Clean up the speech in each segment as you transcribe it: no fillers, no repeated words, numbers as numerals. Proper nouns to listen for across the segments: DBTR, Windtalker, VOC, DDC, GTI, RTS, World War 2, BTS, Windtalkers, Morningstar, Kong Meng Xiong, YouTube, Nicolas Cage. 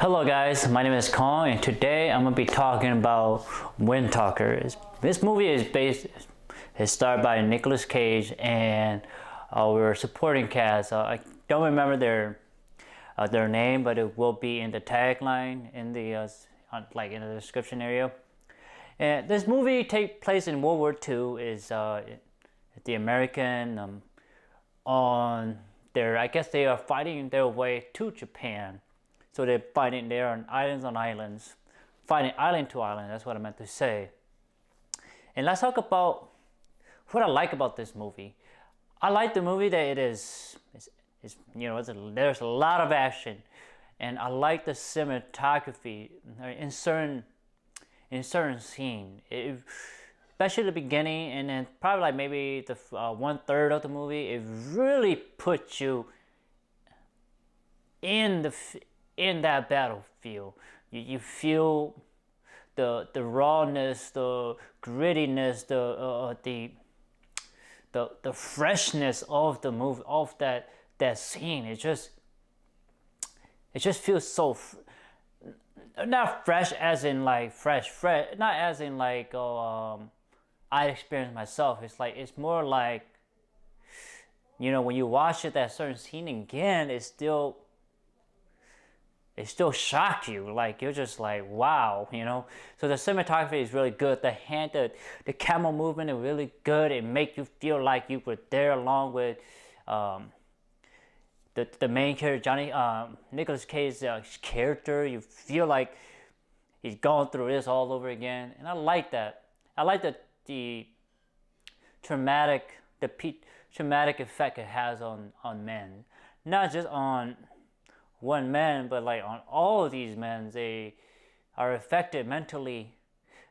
Hello guys, my name is Kong and today I'm going to be talking about Windtalkers. This movie is starred by Nicolas Cage and our supporting cast. I don't remember their name, but it will be in the tagline in the in the description area. And this movie takes place in World War II. Is the American on their, I guess they are fighting their way to Japan. So they're fighting there on islands, fighting island to island, that's what I meant to say. And let's talk about what I like about this movie. I like the movie that there's a lot of action, and I like the cinematography in certain scene, especially the beginning, and then probably like maybe the 1/3 of the movie. It really puts you in that battlefield. You feel the rawness, the grittiness, the freshness of the movie, of that scene. It just feels so not fresh as in like fresh, not as in like I experienced myself. It's like, it's more like, you know, when you watch it, that certain scene again, it still shock you, like you're just like, wow, you know. So the cinematography is really good. The hand, the camera movement is really good. It makes you feel like you were there along with the main character, Nicolas Cage's character. You feel like he's gone through this all over again, and I like that. I like the traumatic effect it has on men, not just on one man, but like on all of these men. They are affected mentally.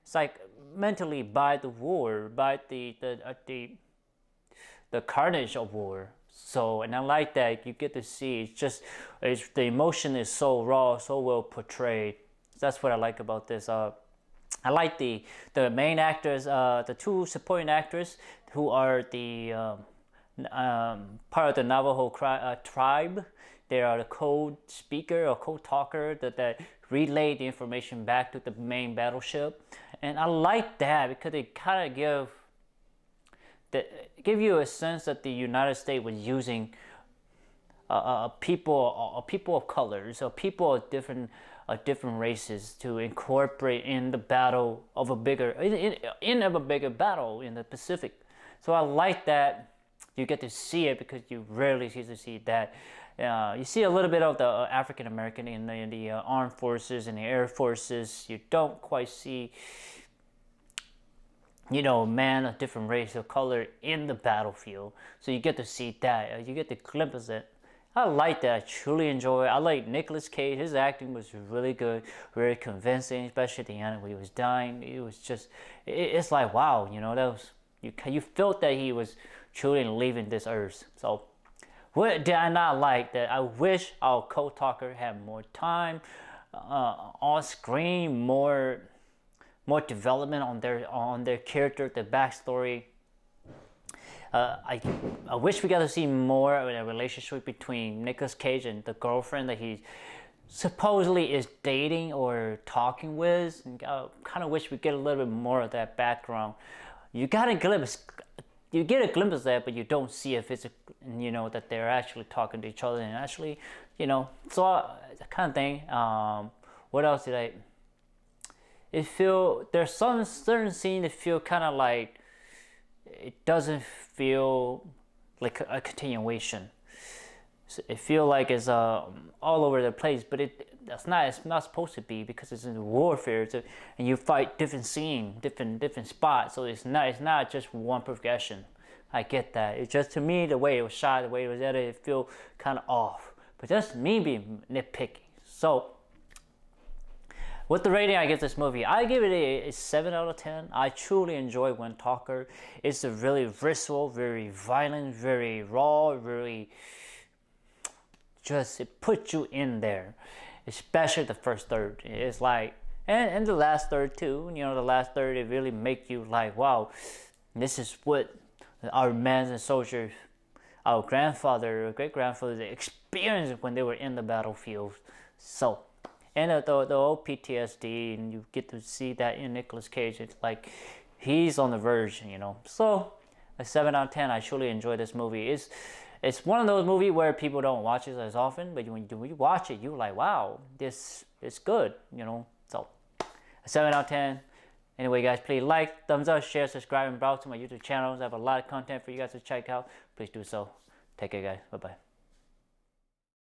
It's like mentally by the war, by the carnage of war. So, and I like that you get to see. It's the emotion is so raw, so well portrayed. That's what I like about this. I like the main actors, the two supporting actors who are the part of the Navajo tribe. They are the code speaker or code talker that relay the information back to the main battleship. And I like that because they kind of give you a sense that the United States was using people of colors, so people of different races to incorporate in the battle of a bigger battle in the Pacific. So I like that you get to see it because you rarely get to see that. You see a little bit of the African American in the armed forces and the air forces. You don't quite see, you know, man of different race or color in the battlefield. So you get to see that. You get to glimpse it. I like that. I truly enjoy it. I like Nicolas Cage. His acting was really good, very convincing, especially at the end when he was dying. It was just, it's like, wow, you know, that was, you felt that he was truly leaving this earth. So what did I not like? That I wish our code talker had more time on screen, more development on their character, the backstory. I wish we got to see more of a relationship between Nicolas Cage and the girlfriend that he supposedly is dating or talking with. And I kind of wish we get a little bit more of that background. You get a glimpse of that, but you don't see if it's, you know, that they're actually talking to each other and actually, you know, so that kind of thing. What else did I? It feel, there's some certain scene that feel kind of like, it doesn't feel like a continuation. So it feel like it's all over the place, but it's not supposed to be, because it's in warfare, and you fight different scene, different spots. So it's not just one progression. I get that. It's just, to me, the way it was shot, the way it was edited, it feel kind of off. But that's me being nitpicky. So with the rating I give this movie, I give it a 7/10. I truly enjoy Windtalker. It's a really visceral, very violent, very raw, very just, it puts you in there, especially the first third. It's like, and the last third too. You know, the last third, it really make you like, wow, this is what our men and soldiers, our grandfather, great grandfather, experienced when they were in the battlefield. So and the old PTSD, and you get to see that in Nicolas Cage. It's like he's on the verge, you know. So a 7 out of 10. I truly enjoy this movie. It's one of those movies where people don't watch it as often, but when you watch it, you're like, wow, this is good, you know. So a 7 out of 10. Anyway, guys, please like, thumbs up, share, subscribe, and browse to my YouTube channels. I have a lot of content for you guys to check out. Please do so. Take care, guys. Bye-bye.